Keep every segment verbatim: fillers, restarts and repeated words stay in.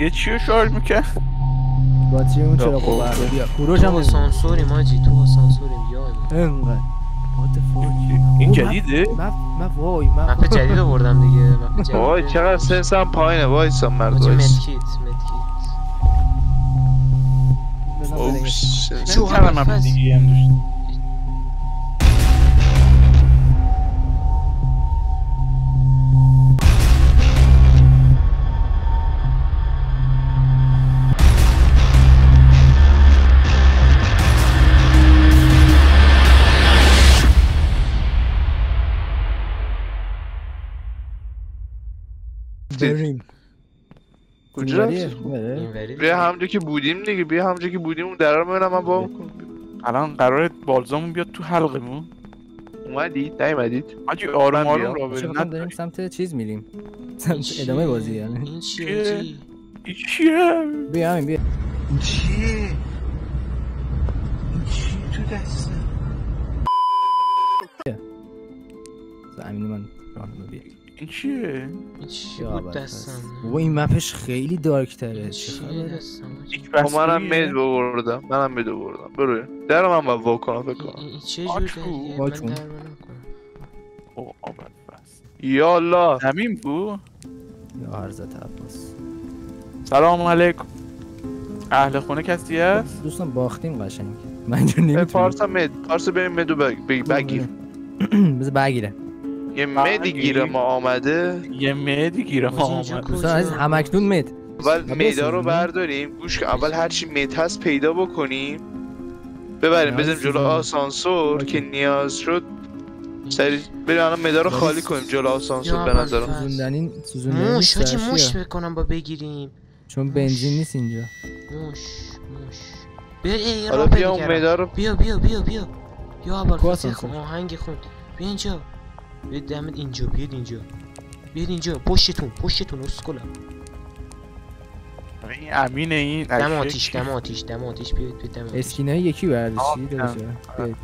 Che ciccio il mucchio? Grazie, non ce la può fare. Kuro'cam sensori Maji, tu sensori بیای. What the fuck? این جدیده؟ من من وای من مپ جدید آوردم دیگه. مپ جدید. وای چقدر سنسم پایینه. وایسام مرد وایس. مدکیت مدکیت. اوه شو هر مپ دیگه هم دوست. بریم کجا بیا همونجا که بودیم دیگه بیا همونجا که بودیم اون درا رو ببینم من با الان قراره بالزامون بیاد تو حلقمون اومدی نیومدید آجی آروم آروم را بریم داریم سمت چیز میریم سمت ادامه بازی یعنی این چیه چیه بیا همین بیا چیه چی تو دست زمین من راهنما بیا این چیه؟ این چیه بود دستم بابا این مپش خیلی دارک تره چه خبره؟ دستم منم مید ببردم منم مید ببردم بروی در من باید واکنم بکنم این چه جوده؟ واکن من در برم کنم او آبت بس یالا زمین بو؟ یا عرضت عباس سلام علیکم اهل خونه کسی هست؟ دوستان باختیم قشنگ من جو نمیتونم پارسا مید پارسا بریم میدو بگیر بذار بگیرم یه مدی گیره ما آمده یه مدی گیره ما آمده دوستان عزیز همکنون مد اول میدا رو برداریم گوش که اول هرچی مد هست پیدا بکنیم ببریم بزنیم جلو آسانسور که نیاز شد سریع بریم الان مدا رو خالی کنیم جلو آسانسور به نظرم سوزوندنین سوزوندنین موش حاجی موش میکنم با بگیریم چون بنزین نیست اینجا موش موش بیا یه را بگیرم بیا بیا بیا بیا یا اول خود آهنگ خود بیا اینجا بیاید دمت اینجا بیاید اینجا بیاید اینجا پشتتون پشتتون اسکولا این امینه این دم آتیش دم آتیش دم آتیش بیاید بیاید دم آتیش اسکینای یکی برداشتی داداش بیاید بیاید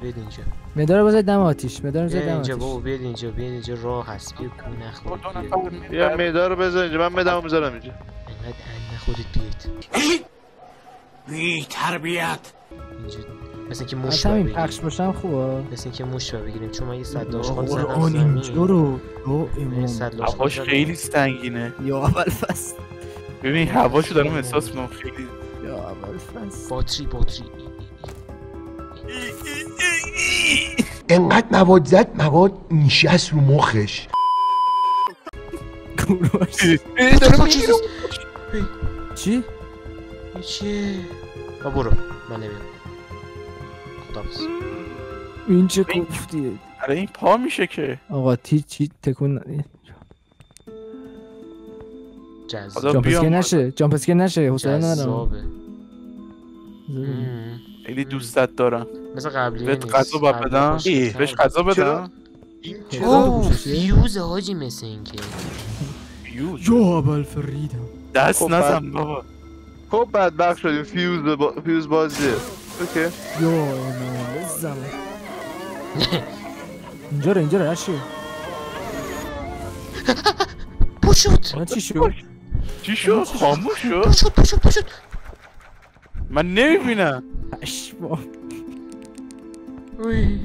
بیاید اینجا مدار بزن دم آتیش مدار بزن دم آتیش اینجا بابا بیاید اینجا بیاید اینجا راه هست بیاید نخور بیا مدار بزن اینجا من مدامو میذارم اینجا انقدر ان خودت بیاید بی تربیت مثل اینکه موش بگیریم پخش باشم خوبه مثل اینکه موش بگیریم چون من یه صد لاشخال زدم زمین برو برو ایمون هواش خیلی سنگینه یا اول فصل ببین هواشو دارم احساس میکنم خیلی یا اول فصل باتری باتری اینقدر مواد زد مواد نشست رو مخش چی؟ چی؟ برو من نمیام این چه کوفتیه آره این پا میشه که آقا تی چی تکون جامپ اسکر نشه جامپ اسکر نشه حوصله ندارم خیلی دوستت دارم مثل قبلی بهت غذا بدم بهش غذا بدم این چرا فیوز حاجی مثل این که فیوز یا ابوالفریدم دست نزن بابا خب بدبخت شدیم فیوز فیوز بازی اوکی یو ایمان بزم اینجا رو اینجا رو هشی پوشت چی شد؟ چی شد؟ خاموش شد؟ پوشت پوشت پوشت من نمیبینم اشبا اوی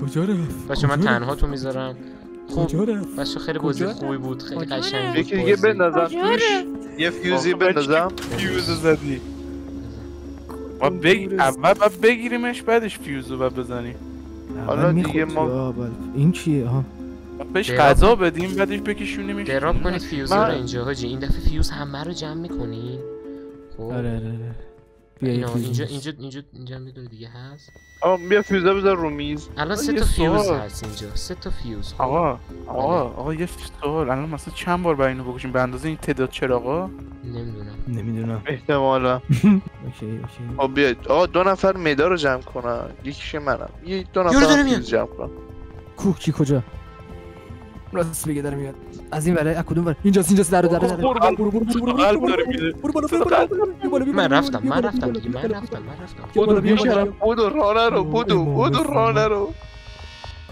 کجا رفت؟ بچه من تنها تو میذارم کجا رفت؟ بچه خیلی بازی خوبی بود خیلی قشنگ بود یکی دیگه بندازم یه فیوزی بندازم فیوزو زدی ما بگ... اول ما بگیریمش بعدش فیوزو بعد بزنیم حالا دیگه ما این چیه ها بهش غذا بدیم بعدش بکشونیمش دراب کنید فیوزو رو اینجا حاجی این دفعه فیوز همه رو جمع میکنی خب آره آره بیا اینجا اینجا اینجا اینجا اینجا دیگه هست آقا بیا فیوزا بذار رو میز الان سه تا فیوز هست اینجا سه تا فیوز آقا آقا آقا یه سوال الان مثلا چند بار برای اینو بکشیم به اندازه این تعداد چراغا نمیدونم نمیدونم احتمالا اوکی اوکی آقا بیا آقا دو نفر مدار رو جمع کنن یکیش منم یه دو نفر فیوز جمع کنن کوه کی کجا راست میگه داره میاد از این برای از کدوم ور اینجاست اینجاست در در در برو برو برو برو من رفتم من رفتم دیگه من رفتم من رفتم بودو بیا شرم بودو رانه رو بودو بودو رانه رو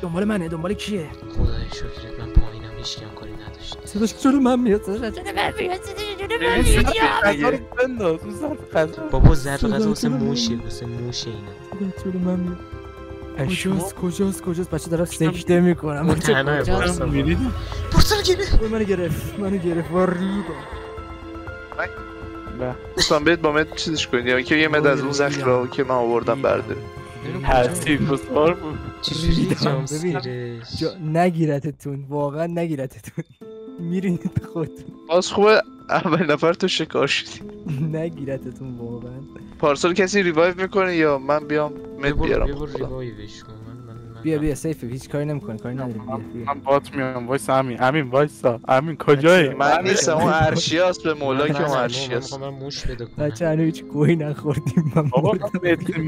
دنبال منه دنبال کیه خدای شکرت من پایینم değişken koordinat düştü. Sen hiç söylememiyorsun. Baba zergaz olsun muşi olsun muşi yine. Söylememiyor. Kocaz kocaz kocaz başı taraf sekte mi koyam? Tane yaparsam. Bursun gibi. Bana gerek, bana gerek var Bak. Ulan bet moment çiziş koyun. Ki yemedi az uzak kral ki ma oradan berdi. Her tipus var mı? Çizeceğim sizi. نگیرتتون واقعا نگیرتتون میرین خودتون باز خوبه اول نفر تو شکار شدید نگیرتتون واقعا پارسال کسی ریوایو میکنه یا من بیام مد بیارم ریوایوش کن بیا بیا سیف هیچ کاری نمیکنه کاری نداره من بات میام وایس امین امین وایسا امین کجایی من نیستم اون ارشیاس به مولا که اون ارشیاس من موش بده کنم بچه هنو هیچ گوی نخوردیم من بابا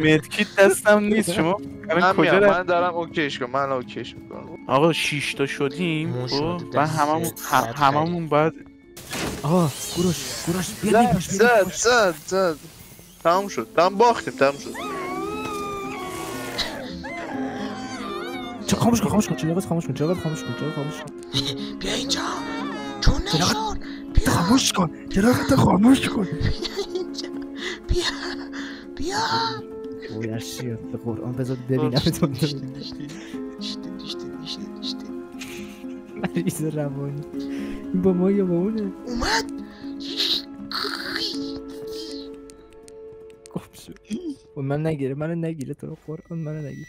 مدکیت دستم نیست شما من کجا من دارم اوکیش کنم من اوکیش میکنم آقا شش تا شدیم من هممون هممون باید آقا گروش گروش بیا زد زد زد تمام شد تمام باختیم تمام شد خاموش کن خاموش کن چراغت خاموش کن چراغت خاموش کن چراغت خاموش کن بیا اینجا چون نشون بیا خاموش کن چراغت خاموش کن بیا بیا بیا اشیا به قرآن بذار ببینم تو دیشتی دیشتی دیشتی دیشتی مریض روانی این با ما یا با اونه اومد گم شد من نگیره منو نگیره تو قرآن منو نگیره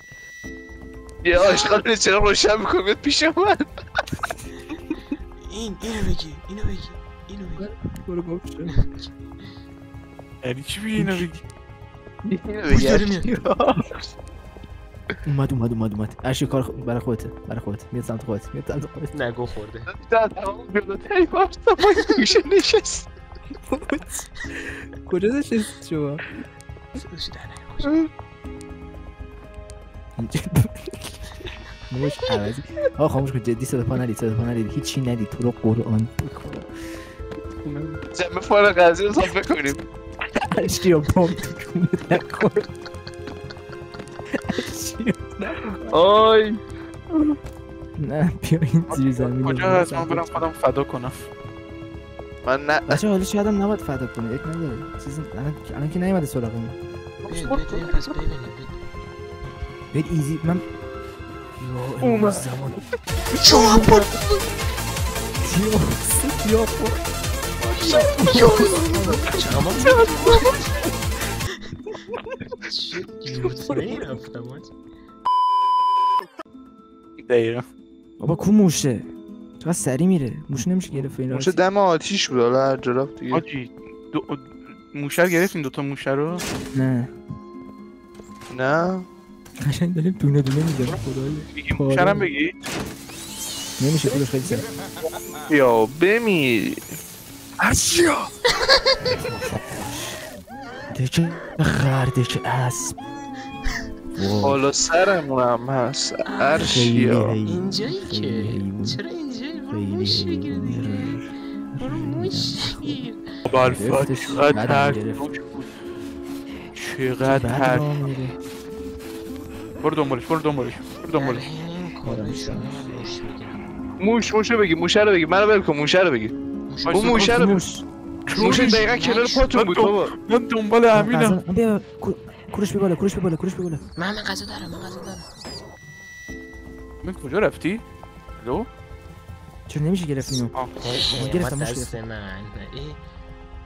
Ya aşkım içeri roşan bir komet pişe var. İn, inoveki, inoveki, inoveki. Koru kopşu. Erişi bir inoveki. İnoveki erişi. Umad, umad, umad, umad. Erişi kar, bana kuvvet, bana kuvvet. Miyat sanatı kuvvet, miyat sanatı kuvvet. Ne, go kuvvet. Bir daha tamam, bir daha teyip varsa bak, düşen neşes. Koca da şes şu an. Üstü daha ne koca. موش عوضی آقا خاموش کن جدی صدا پا ندید صدا پا ندید هیچی ندید تو رو قرآن جمع فارق ازی رو صافه کنیم عشقی رو بام تو کنید نکن عشقی رو نکن آی نه بیا این زیر زمین کجا از من برم خودم فدا کنم من نه بچه حالا شاید هم نباید فدا کنه یک نداره الان که نیمده سراغ اون بید پس ببینید بید ایزی من اومد چوب بود چوب چوب چوب بابا کو موشه چقدر سری میره موشه نمیشه گرفت این موشه دم آتیش بود حالا هر جراب دیگه آجی موشه رو گرفتین دوتا موشه رو نه نه قشنگ داریم دونه دونه میزنیم خدایی شرم بگی نمیشه خودش خیلی سر یا بمیر ارشیا دکه خردک اسب حالا سرمونم هست ارشیا اینجایی که چرا اینجایی برو موش بگیره دیگه برو موش بگیر برفت چقدر چقدر برو دنبالش برو دنبالش برو دنبالش موش موش رو بگی موشه رو بگی منو بل کن موشه رو بگی اون موشه رو بگی موشه دقیقا کنار پاتون بود بابا من دنبال امینم بیا کوروش بی بالا کوروش بی بالا کوروش بی بالا من من غذا دارم من غذا دارم من کجا رفتی؟ الو؟ چرا نمیشه گرفتی اینو؟ گرفتم موش گرفتم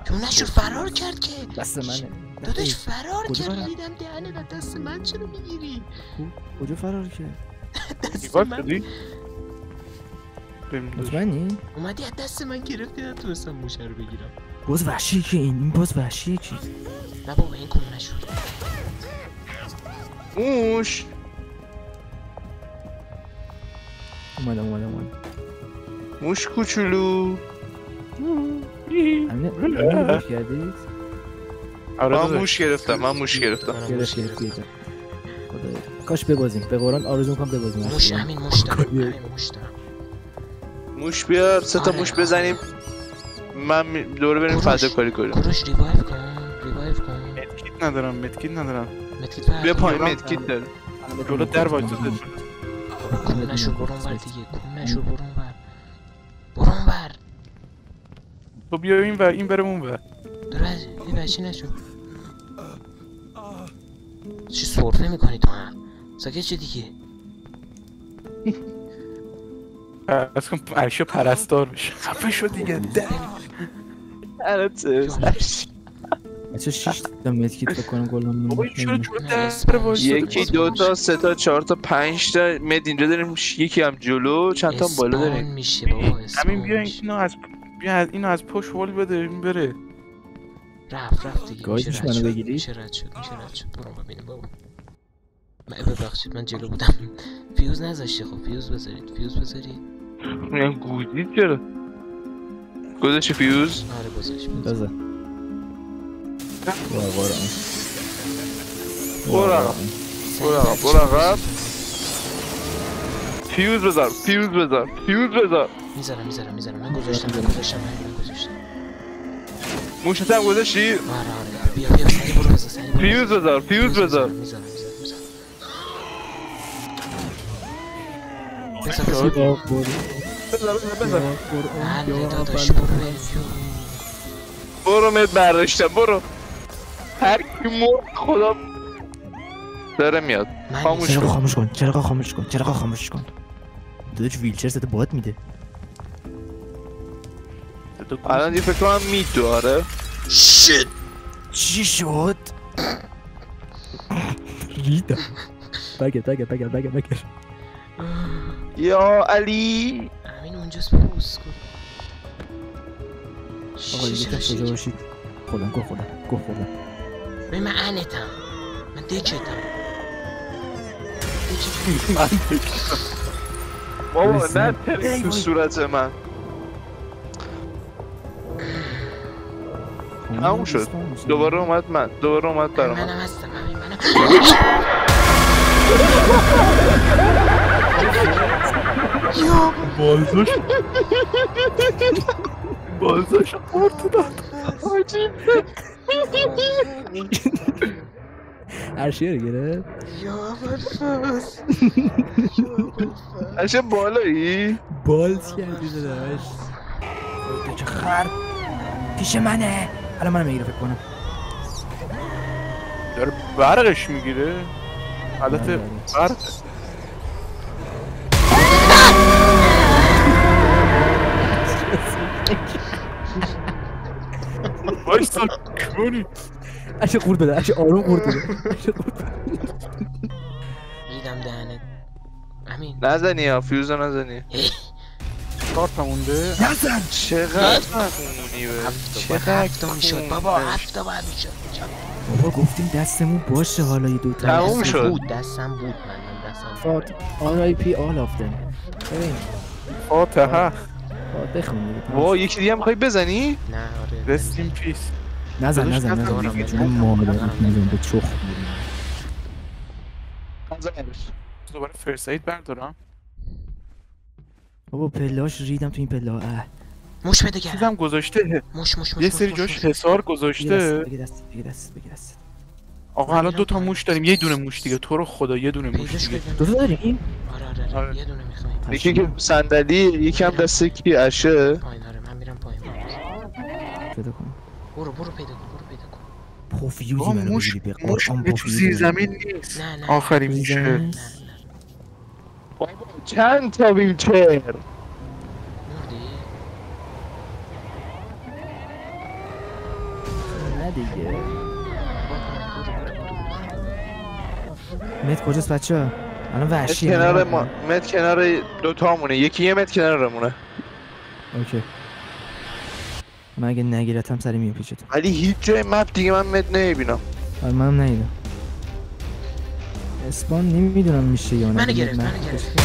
تو نشور فرار کرد که دست منه داداش فرار کرد دیدم دهنه دست من چرا میگیری؟ کجا فرار کرد؟ دست من مطمئنی؟ اومدی از دست من گرفتی نتونستم موشه رو بگیرم باز وحشیه که این این باز وحشیه که نه بابا این کنه نشور موش اومدم اومدم اومدم موش کوچولو همینه همینه موش کردید؟ من موش گرفتم من موش گرفتم گرفت گرفت کاش ببازیم به قرآن آرزو میکنم ببازیم موش همین موش دارم همین موش دارم موش بیار سه تا موش بزنیم من دوره بریم فضا کاری کنیم کروش ریوایو کن ریوایو کن مدکیت ندارم مدکیت ندارم بیا پایین مدکیت دارم جلو در وایساده کن نشو برون بر دیگه کن نشو برون بر تو بیا این و این برم اون و درست این بچه نشون چی صرفه میکنی تو هم ساکت چه دیگه از کن عرشو پرستار بشه خفه شو دیگه ده بچه شیش تا متکیت بکنم گلوم بابا چرا چرا یکی دو تا سه تا چهار تا پنج تا مد اینجا داریم یکی هم جلو چند تا بالا داریم میشه بابا همین بیا اینو از بیا از اینو از پشت هول بده این بره رفت رفت دیگه گاهیش منو بگیری چرا رد شد میشه رد شد برو ببینم بابا من ببخشید من جلو بودم فیوز نذاشته خب فیوز بذارید فیوز بذارید من گوزید چرا گذاشت فیوز آره گذاشت بذار Bora, bora. Bora, bora, bora, bora. Fuse bezar, fuse bezar, fuse bezar. Mizarım, mizarım, mizarım. Ben gözleştim, ben gözleştim, ben gözleştim. Muşatem gözleşti. Var abi, bir yapayım. Fuse bezar, fuse bezar. Mizarım, mizarım, mizarım. برو مید برداشتم برو هر کی مرد خدا داره میاد خاموش کن خاموش کن چراغ خاموش کن چراغ خاموش کن داداش ویلچر صدا باد میده الان یه فکر کنم میداره شیت چی شد ریدا بگه بگه بگه بگه بگه یا علی امین اونجاست پوست کن آقا دیگه کسی جا باشید خودم گو خودم گو خودم به من انتم من دکتم دکتم من دکتم بابا نه ترک تو صورت من همون شد دوباره اومد من دوباره اومد برام منم هستم همین منم بازوش بازش آورده آجیب عرشیه رو گره یا برفاس عرشه بالایی بالز کردی داداش بچه خر پیش منه حالا منم میگیره فکر کنم داره برقش میگیره حالت برق باشتر کنی اشه قورد بده اشه آروم قورد بده اشه قورد بده میدم دهنت امین نزنی یا فیوزو نزنی کارت مونده نزن چقدر خونی به چقدر هفتا میشد بابا هفتا باید میشد بابا گفتیم دستمون باشه حالا یه دوتا تموم شد دستم بود من دستم بود آر آی پی all of them ببین فاتحه وا یکی دیگه میخوای بزنی؟ نه آره رست این پیس نزن نزن نزن من معامله نزن به چخ نزن نبش دوباره فرست اید بردارم بابا پلاش ریدم تو این پلا اه مش بده گرم چیزم گذاشته مش مش مش یه سری جاش حسار گذاشته بگه دست بگه دست بگه دست آقا الان دوتا موش داریم یه دونه موش دیگه تو رو خدا یه دونه موش دیگه دو تا داریم؟ آره آره یه دونه میخوایم یکی که صندلی یکی هم دسته کی عشه پایین آره من میرم پایین پیدا کن برو برو پیدا کن برو پیدا کن پوفیوزی منو بگیری به قرآن پوفیوزی زمین نیست آخری میشه چند تا ویلچر نه دیگه مت کجاست بچه؟ الان وحشیه مت کنار ما... مت کنار دوتا همونه یکی یه مت کنار همونه اوکی من اگه نگیرتم سری میپیچه تو ولی هیچ جای مپ دیگه من مت نمیبینم آره منم نمیدم اسپان نمیدونم میشه یا نه منو گرفت منو گرفت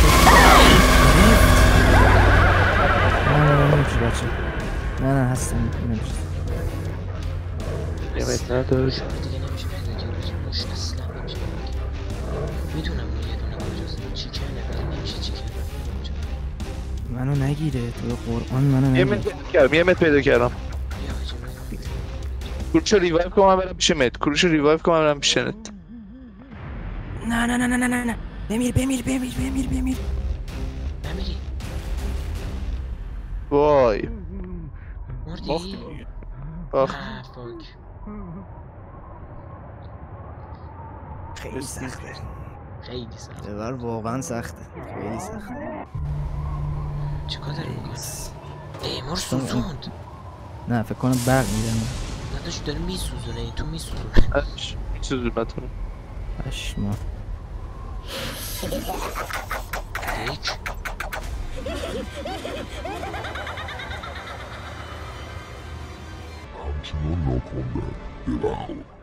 نه نه نه هستم نمیشه یه مت نداشت دیگه نمیشه پیدا کرد موش اصلا میدونم یه دونه کجاست چیکنه ولی نمیشه چیکنه منو نگیره تو قرآن منو نگیره یه مت پیدا کردم یه مت پیدا کردم کروش ریوایو کنم برم پیش مت کروش ریوایو کنم برم پیش نت نه نه نه نه نه نه بمیر بمیر بمیر بمیر بمیر بمیری وای Or do you? Ugh. Ah, fuck. خیلی سخته. خیلی سخته. دلار واقعا سخته. خیلی سخته. چیکار داری میکنی؟ ایمار سوزوند. نه فکر کنم برق میزنه. نداشت داره میسوزونه. این تو میسوزونه. اش میسوزونه تو. اش ما. یک. Continuo no combat, pela aula.